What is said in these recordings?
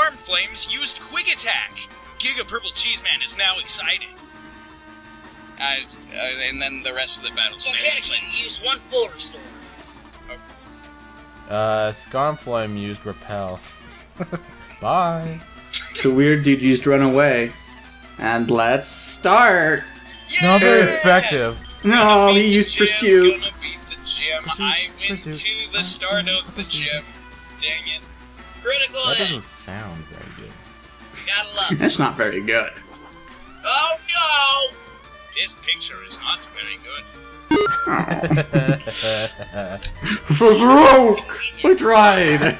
Skarmflames used Quick Attack! Giga Purple Cheese Man is now excited. And then the rest of the battle snapped. Volcanically used one full restore. Oh. Skarmflame used Repel. Bye. So Weird Dude used Run Away. And let's start! Yeah! Not very effective. No, he used Pursuit. I went to the start of the gym. Dang it. Critical hit. That doesn't sound very good. Gotta love it. That's not very good. Oh no! This picture is not very good. For broke! We tried!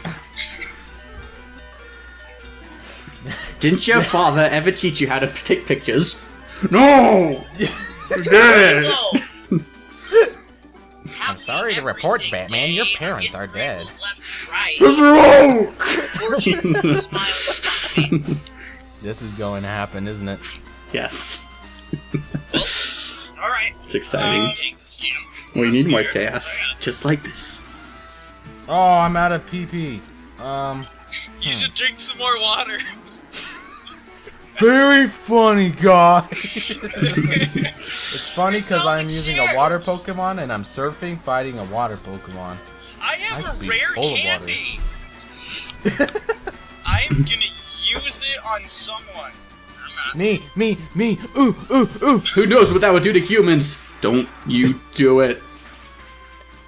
Didn't your father ever teach you how to take pictures? No! You did it! I'm sorry to report, Batman, your parents are dead. This is going to happen, isn't it? Yes. Well, alright. It's exciting. We need more chaos. Just like this. Oh, I'm out of PP. You should drink some more water. Very funny, guy. It's funny because I'm using a water Pokemon and I'm surfing, fighting a water Pokemon. I have a rare candy. I'm gonna use it on someone. Me. Ooh. Who knows what that would do to humans? Don't you do it.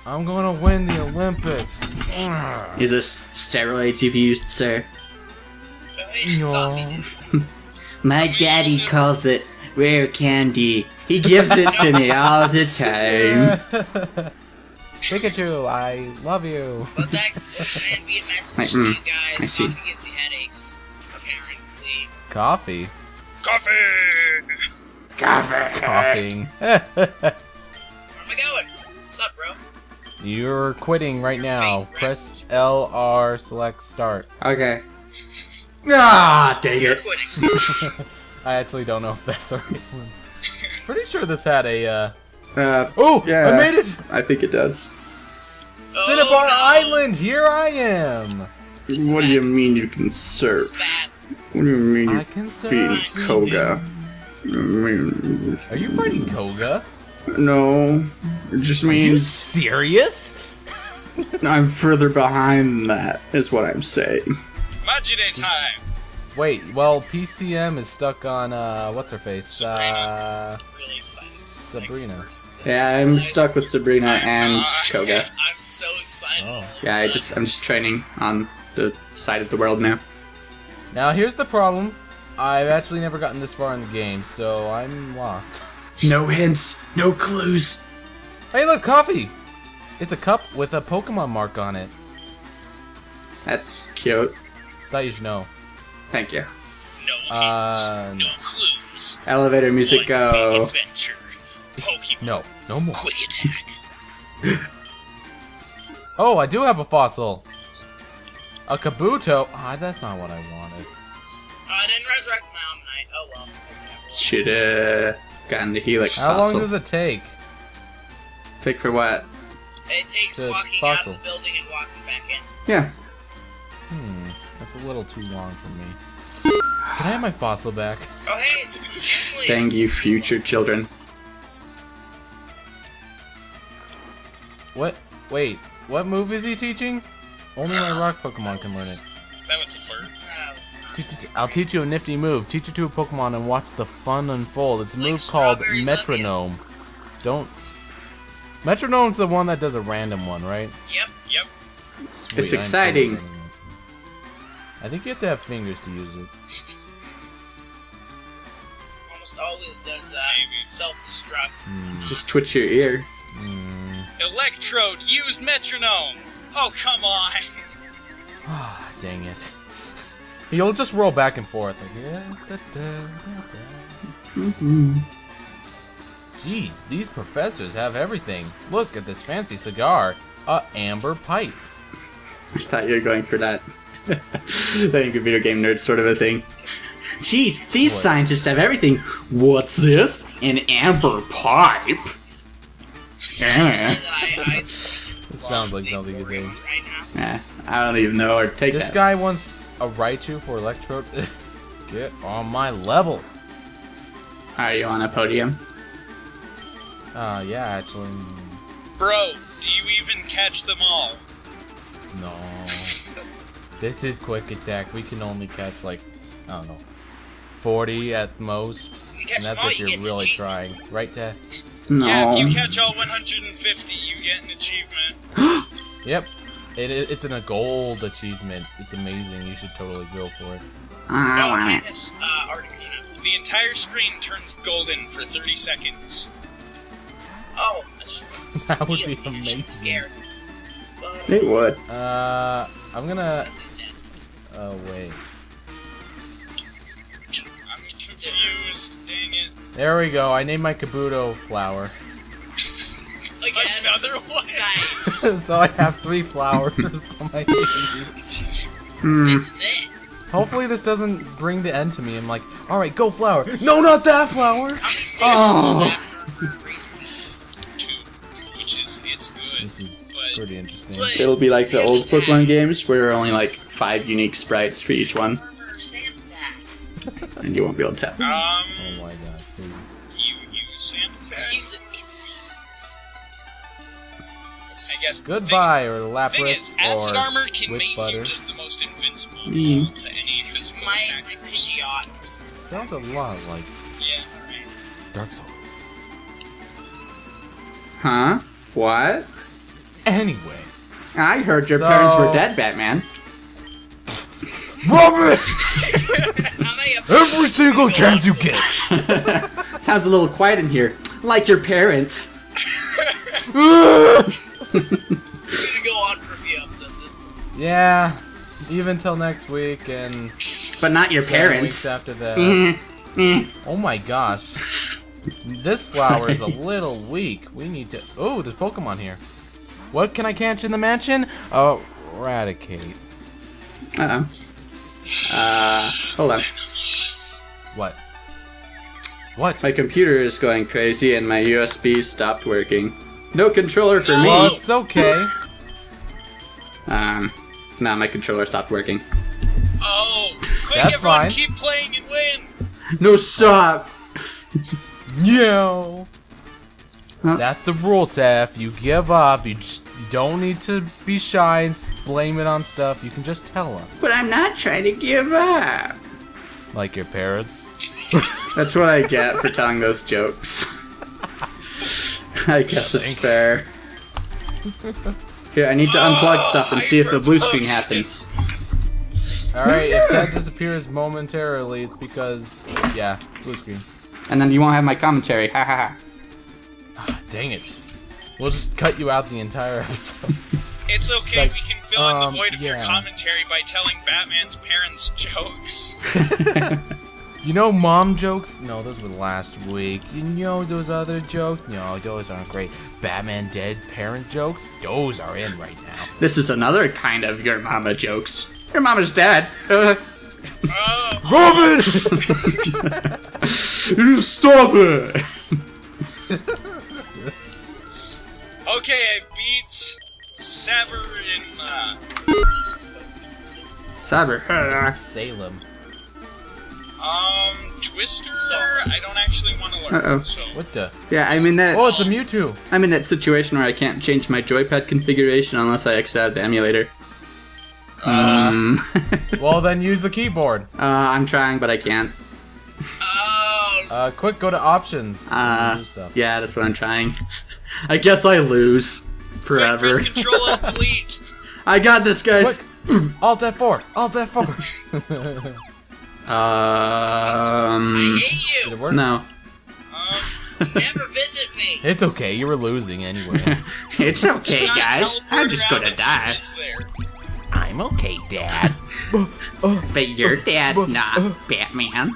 I'm gonna win the Olympics. Is this steroids you've used, sir? No. My daddy calls it rare candy. He gives it to me all the time. Pikachu, I love you. Well, that can be a message to you guys. I see. Coffee gives you headaches, apparently. Coffee? Coughing. Where am I going? What's up, bro? You're quitting right now. Press LR, select start. Okay. Ah, dang it! I actually don't know if that's the right one. Pretty sure this had a. Oh, yeah, I made it! I think it does. Oh, Cinnabar Island, here I am. It's what do you mean you can surf? What do you mean you can beat Koga? Are you fighting Koga? No, it just means. Are you serious? I'm further behind than that, is what I'm saying. Majide time! Wait, well, PCM is stuck on, what's her face? Sabrina. Yeah, I'm stuck with Sabrina and Koga. I'm so excited. Oh. Yeah, I'm just training on the side of the world now. Now, here's the problem. I've actually never gotten this far in the game, so I'm lost. No hints, no clues. Hey, look, coffee! It's a cup with a Pokemon mark on it. That's cute. Thought you should know. Thank you. No hints, no clues. Elevator music go. Adventure. Pokemon. No more. Quick Attack. Oh, I do have a fossil. A Kabuto. Ah, oh, that's not what I wanted. I didn't resurrect my Omanyte. Oh well. Shoulda gotten the Helix fossil. How long does it take? Take for what? It takes walking out of the building and walking back in. Yeah. That's a little too long for me. Can I have my fossil back? Oh, hey, it's Ghibli. Dang you, future children. What? Wait, what move is he teaching? Only my rock Pokemon can learn it. That was a flirt. I'll teach you a nifty move. Teach it to a Pokemon and watch the fun unfold. It's a move called Metronome. Don't. Metronome's the one that does a random one, right? Yep. Sweet, it's exciting. I think you have to have fingers to use it. Almost always does self destruct. Just twitch your ear. Electrode used Metronome! Oh, come on! Ah, dang it. You'll just roll back and forth. Like, yeah, Jeez, these professors have everything. Look at this fancy cigar. A amber pipe. I thought you were going for that. That computer game nerd sort of a thing. Jeez, these scientists have everything. What's this? An amber pipe? This sounds like something you say. I don't even know or take this that. This guy wants a Raichu for Electrode. Get on my level. Are you on a podium? Yeah, actually. Bro, do you even catch them all? No. This is Quick Attack. We can only catch, like, I don't know, 40 at most. And that's if you're really trying. Right, Dad? No. Yeah, if you catch all 150, you get an achievement. Yep. It's in a gold achievement. It's amazing. You should totally go for it. I want it. Articuno. The entire screen turns golden for 30 seconds. Oh, I just want to see. That would be amazing. Scared. It would. I'm gonna... Oh, wait. I'm confused, dang it. There we go, I named my Kabuto Flower. Again? Another one? Nice. So I have 3 flowers on my team. This is it. Hopefully this doesn't bring the end to me. I'm like, alright, go flower. No, not that flower! Oh. It's good. This is pretty interesting. It'll be like the old Pokemon games where there are only like 5 unique sprites for each one. And you won't be able to tap. Oh my god, please. You use sand attack? Use it, it seems. I guess. Goodbye, or Lapras. Thing is, acid armor can make you just the most invincible to any physical attack. Sounds a lot like. Yeah, alright. Dark Souls. Huh? What? Anyway. I heard your parents were dead, Batman. Robert! Every single chance you get! Sounds a little quiet in here. Like your parents. I'm gonna go on for a few episodes this time. Yeah. Even till next week and... But not your parents. Weeks after that. Oh my gosh. This flower is a little weak. We need to... Oh, there's Pokemon here. What can I catch in the mansion? Oh, Raticate. Uh-oh. Hold on. What? What? My computer is going crazy and my USB stopped working. No controller for me! Well, it's okay. Nah, my controller stopped working. Oh! Quick, that's everyone, fine. Keep playing and win! No, stop! Yo! Huh? That's the rule, Tef. You give up. You don't need to be shy and blame it on stuff. You can just tell us. But I'm not trying to give up. Like your parents? That's what I get for telling those jokes. I guess it's fair. Here, I need to unplug stuff and see if the blue screen happens. Alright, if that disappears momentarily, it's because, yeah, blue screen. And then you won't have my commentary. Ha ha ha. Dang it. We'll just cut you out the entire episode. It's okay. Like, we can fill in the void of your commentary by telling Batman's parents' jokes. You know, mom jokes? No, those were last week. You know those other jokes? No, those aren't great. Batman dead parent jokes? Those are in right now. This is another kind of your mama jokes. Your mama's dead. Robin! You stop it! Okay, I beat Saber in Saber. Salem. Twister? I don't actually want to learn. Uh-oh. So. What the? Yeah, I'm in that... Oh, it's a Mewtwo! I'm in that situation where I can't change my joypad configuration unless I exit out the emulator. Well, then use the keyboard. I'm trying, but I can't. Quick, go to options. Stuff. Yeah, that's what I'm trying. I guess I lose forever. Quick, press Control Alt Delete. I got this, guys. Alt F4. Alt F4. I hate you. Did it work? No. Never visit me. It's okay. You were losing anyway. It's okay, guys. I'm just gonna die. I'm okay, Dad. But your dad's not, Batman.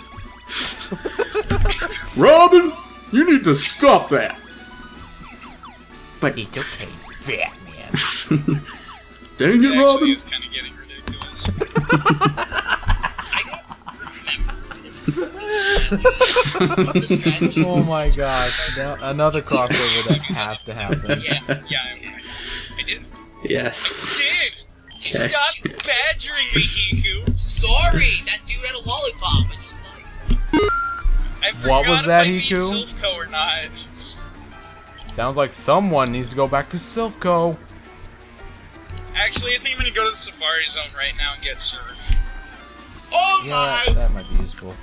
Robin, you need to stop that. But it's okay, Batman. Dang it, Robin. It's kind of getting ridiculous. I don't remember this. Oh my gosh. Another crossover that has to happen. Yeah, I did. Yes. I did. Stop badgering me, Hiku. Sorry, that dude had a lollipop. I just like... I forgot what was that, if I beat Silph Co or not. Sounds like someone needs to go back to Silph Co. Actually, I think I'm gonna go to the Safari Zone right now and get Surf. Oh yeah, my! That might be useful.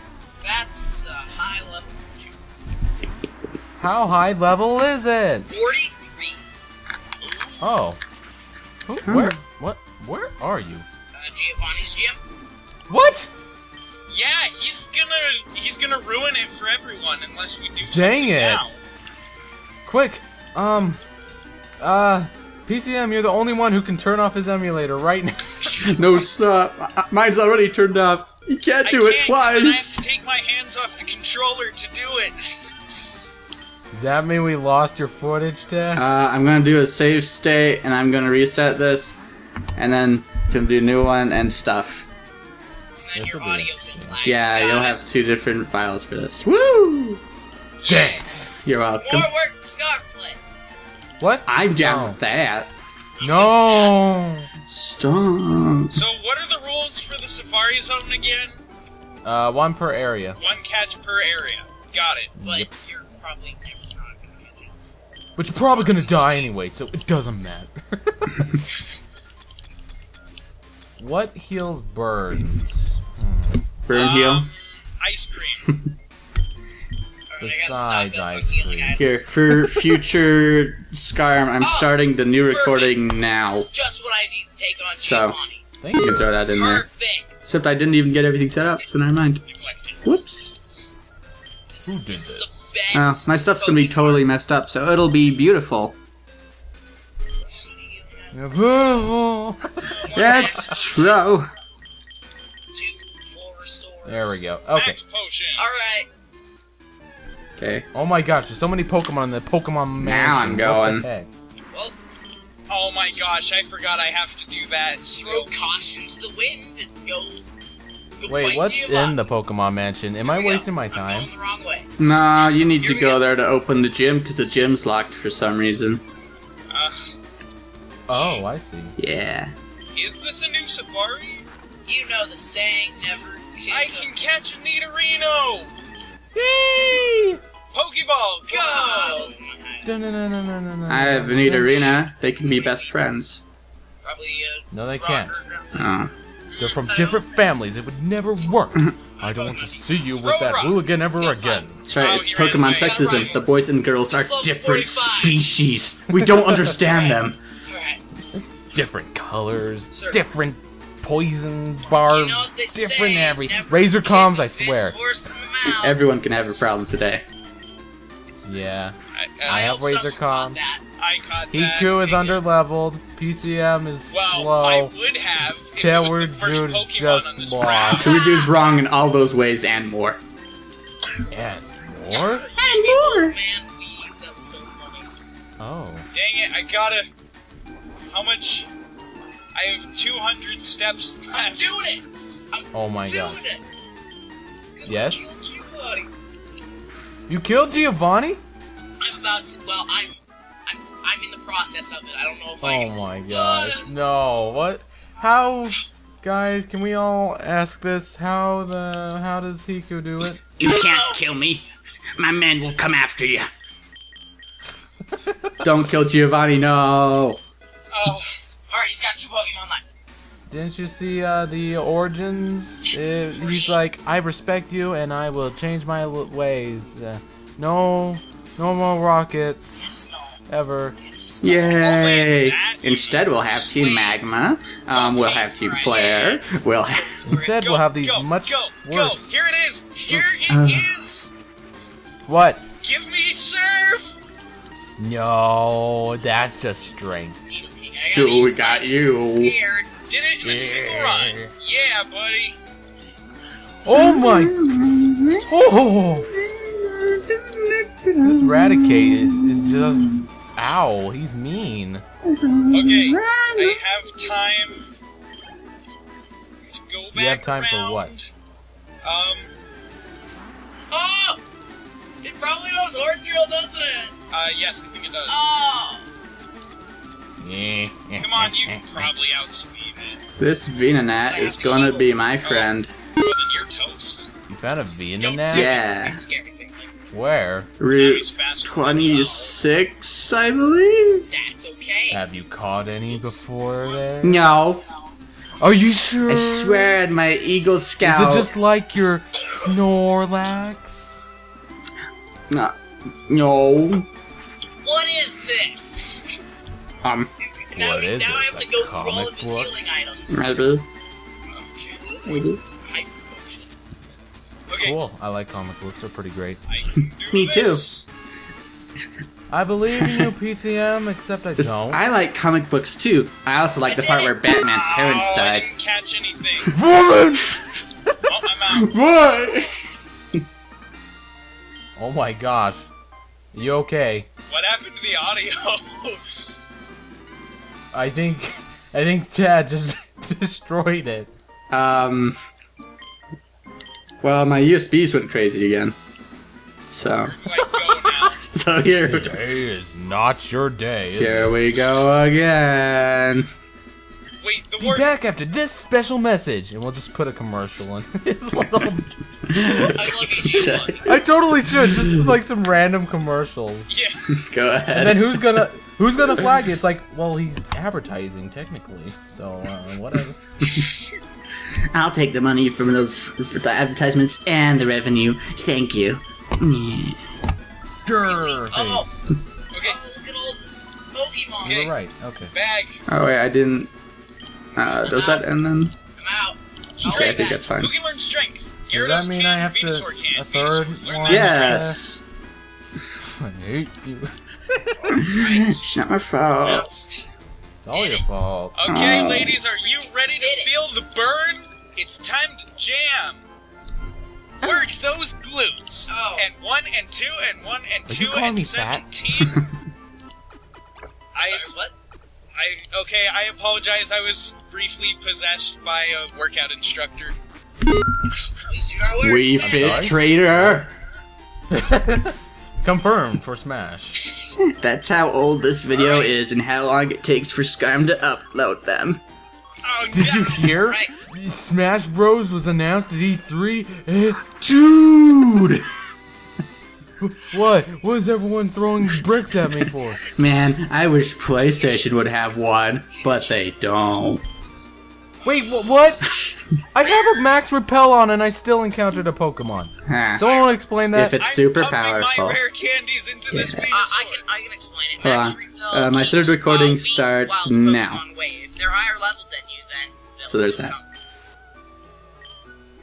That's a high level. How high level is it? 43. Oh. Who, where? What? Where are you? Giovanni's gym. What? Yeah, he's gonna ruin it for everyone unless we do something now. Quick, PCM, you're the only one who can turn off his emulator right now. No, stop. Mine's already turned off. You can't do it twice. Then I have to take my hands off the controller to do it. Does that mean we lost your footage, Dad? I'm gonna do a save state, and I'm gonna reset this, and then can do a new one and stuff. And then your audio's in line. Yeah, you'll have two different files for this. Woo! Thanks. You're welcome. More work for Skarmflame. What? I'm down with that. No. Stop. So, what are the rules for the Safari Zone again? One per area. One catch per area. Got it. But you're probably never. But you're probably gonna die anyway, so it doesn't matter. What heals burns? Burn heal? Ice cream. Besides ice cream. Here, for future Skarm, I'm starting the new recording now. That's just what I need to take on Giovanni. Thank you. You can throw that in there. Except I didn't even get everything set up, so never mind. Whoops. Who did this? Oh, my stuff's gonna be totally messed up, so it'll be beautiful. Beautiful. That's true. There we go. Okay. All right. Okay. Oh my gosh, there's so many Pokemon in the Pokemon Mansion. Now I'm going. Well, oh my gosh, I forgot I have to do that. Throw caution to the wind and go. Wait, what's in the Pokemon Mansion? Am I wasting my time? Nah, you need to go there to open the gym, because the gym's locked for some reason. Oh, I see. Yeah. Is this a new safari? You know the saying, never kill. I can catch a Nidorino! Yay! Pokeball, go! I have a Nidorina. They can be best friends. Probably, no, they can't. Oh. They're from different families. It would never work. I don't want to see you with that hooligan ever again. That's right. It's Pokemon sexism. The boys and girls are different species. We don't understand them. Different colors, different poison bars, different everything. Razor comms, I swear. Everyone can have a problem today. Yeah. I have razor comms. Hiku is underleveled. PCM is slow. I would have. Tailward Dude is just lost. Tailward Dude's wrong in all those ways and more. And more? And more! Man, please, that was so funny. Oh. Dang it, I gotta. How much? I have 200 steps left. I'm doing it! Oh my god. Yes? You killed Giovanni? I'm about to. Well, I'm in the process of it. I don't know if I can. Oh my gosh. No. What? How? Guys, can we all ask this? How does Hiku do it? You can't kill me. My men will come after you. Don't kill Giovanni, no. Oh. Alright, he's got 2 Pokemon left. Didn't you see the origins? He's like, I respect you and I will change my ways. No more rockets. Yes, no. Ever. Yay! Instead, we'll have Team Magma. We'll have Team Flare. We'll have. Instead, we'll have these much worse. Here it is. Here it is. What? Give me Surf. No, that's just strength. Dude, we got you. Scared. Did it in a single run. Yeah, buddy. Oh my! Oh. This Raticate is just. Ow, he's mean. Okay, I have time to go back. You have time around. For what? Oh! It probably does Horde Drill, doesn't it? Yes, I think it does. Oh! Come on, you can probably outspeed it. This Venonat is gonna be my friend. Well, then you're toast. You found a Venonat? Yeah. Where? Route 26, I believe? That's okay. Have you caught any before there? No. Are you sure? I swear at my Eagle Scout. Is it just like your Snorlax? No. What is this? Now I have to go through all of his healing items. Okay. Cool. I like comic books. They're pretty great. Me too. I believe in you, PTM, except I don't. I like comic books too. I also like the part where Batman's parents died. I didn't catch anything. Woman! Oh, I'm out. What? Oh my gosh. You okay? What happened to the audio? I think Chad just destroyed it. Well, my USBs went crazy again. So. So here. Today is not your day. Here we go again. Wait, the word. Be back after this special message, and we'll just put a commercial in. It's like I totally should. Just like some random commercials. Yeah. Go ahead. And then who's gonna flag it? It's like, well, he's advertising technically, so whatever. I'll take the money from the advertisements and the revenue. Thank you. Durr. Oh. Okay. Look at all Pokemon. Okay. You're right. Okay. Bag. Oh wait, I didn't. Does that end then? I'm out. Okay, I think that's fine. Who can learn strength? Gyarados does that mean I have Venusaur to a third one? Yes. I hate you. It's not my fault. It's all your fault. Okay, ladies, are you ready to feel the burn? It's time to jam. Work those glutes. Oh. And 1 and 2 and 1 and 2 and 17. Sorry, what? Okay, I apologize. I was briefly possessed by a workout instructor. We fit traitor. Confirmed for Smash. That's how old this video is and how long it takes for Skarm to upload them. Oh, did you hear? Smash Bros was announced at E3. Dude! What? What is everyone throwing bricks at me for? Man, I wish PlayStation would have one, but they don't. Wait, what? I have a max repel on and I still encountered a Pokemon. Someone want to explain that? If it's super powerful. My rare candies into this I can explain it. Max repel my third recording starts now. If they're higher level than you, then so there's that.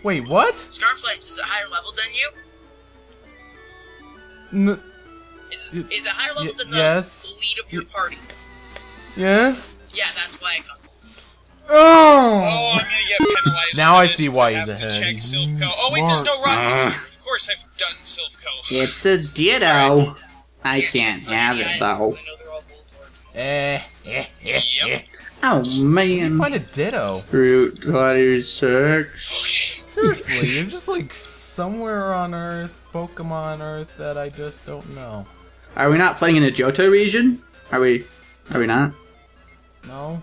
Wait, what? Skarmflame is it higher level than you? Is it higher level than the lead of your party? Yes? Yeah, that's why I got this. Oh, I'm gonna get penalized. Now I see why he's ahead. Check Silph Co. Oh wait, there's no rockets here. Of course I've done Silph Co. It's a Ditto. Right. I can't have it though. Yep. Oh man. What a Ditto. Route 26. Seriously, you're just like somewhere on Earth, Pokemon Earth that I just don't know. Are we not playing in a Johto region? Are we not? No.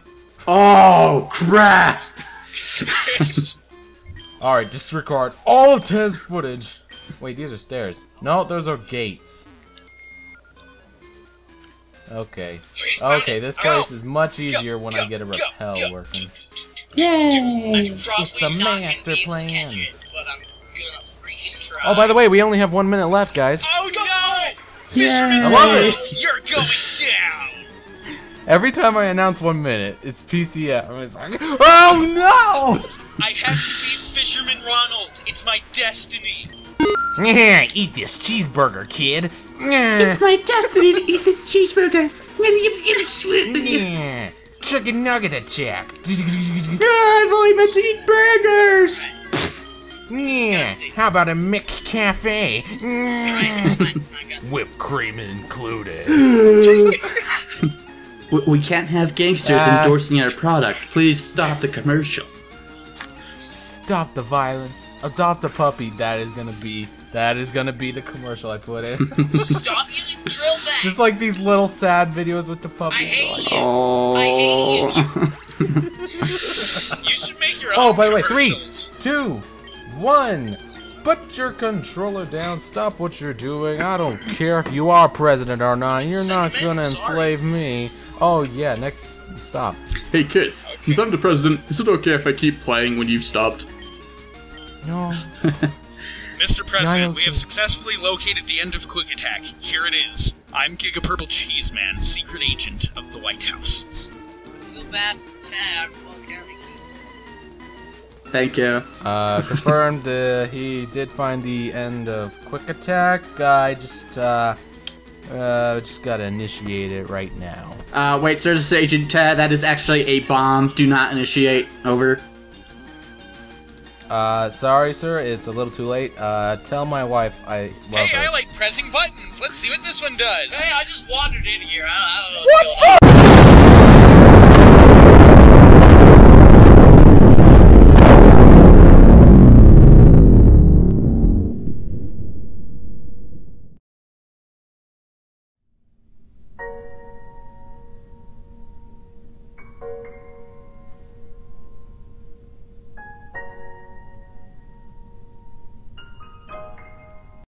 Oh, crap! Alright, disregard all of Tez's footage. Wait, these are stairs. No, those are gates. Okay. Okay, this place is much easier when I get a repel working. Yay! It's the master plan. Oh, by the way, we only have 1 minute left, guys. Oh, no! Fisherman, I love it! You're going down! Every time I announce 1 minute, it's PCF. I'm like, oh no! I have to beat Fisherman Ronald. It's my destiny. Eat this cheeseburger, kid. It's my destiny to eat this cheeseburger. Chicken nugget attack. I've only meant to eat burgers. How about a McCafe? Whipped cream included. We can't have gangsters endorsing our product. Please stop the commercial. Stop the violence. Adopt a puppy. That is gonna be the commercial I put in. Stop using Drill back. Just like these little sad videos with the puppies. I hate you. Oh. I hate you. You should make your own. Oh, by the way, 3, 2, 1. Put your controller down. Stop what you're doing. I don't care if you are president or not. You're not gonna enslave me. Oh yeah, next stop. Hey kids, okay. Since I'm the president, is it okay if I keep playing when you've stopped? No. Mr. President, we have successfully located the end of Quick Attack. Here it is. I'm Giga Purple Cheese Man, secret agent of the White House. Feel bad for Tab. Thank you. Confirmed. He did find the end of Quick Attack. I just gotta initiate it right now. Wait, Service Agent Ted, that is actually a bomb. Do not initiate. Over. Sorry, sir. It's a little too late. Tell my wife I love her. I like pressing buttons. Let's see what this one does. Hey, I just wandered in here. I don't know. What the?